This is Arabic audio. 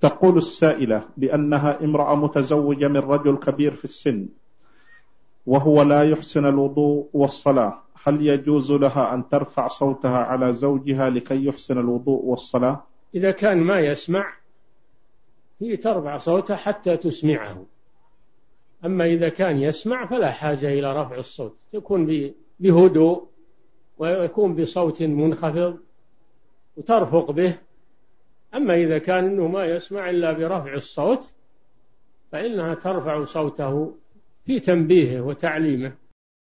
تقول السائلة بأنها امرأة متزوجة من رجل كبير في السن وهو لا يحسن الوضوء والصلاة، هل يجوز لها أن ترفع صوتها على زوجها لكي يحسن الوضوء والصلاة؟ إذا كان ما يسمع هي ترفع صوتها حتى تسمعه، أما إذا كان يسمع فلا حاجة إلى رفع الصوت، تكون بهدوء ويكون بصوت منخفض وترفق به. أما إذا كان إنه ما يسمع إلا برفع الصوت فإنها ترفع صوته في تنبيهه وتعليمه.